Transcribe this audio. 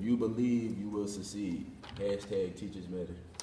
If you believe, you will succeed. #TeachersMatter.